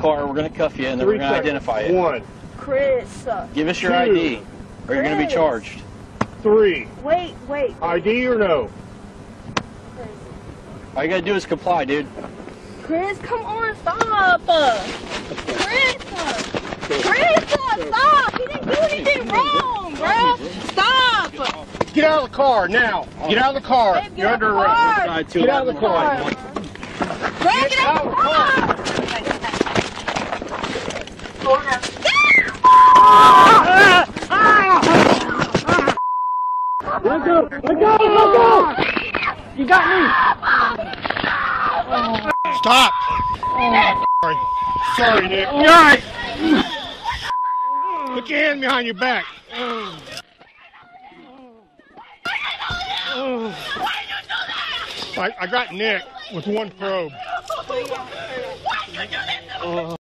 Car, we're going to cuff you, and then we're going to identify it. One. Chris. Give us your Two. ID, or you're going to be charged. Three. Wait. ID or no? Chris. All you got to do is comply, dude. Chris, come on, stop. Chris, stop. He didn't do anything wrong, bro. Stop. Get out of the car now. Get out of the car. Babe, you're under arrest. Get out of the car. Greg, get out of the car. Let go! You got me! Stop! Oh, sorry, Nick. You're alright! Put your hand behind your back. Oh. I got Nick with one probe. Why did you do that?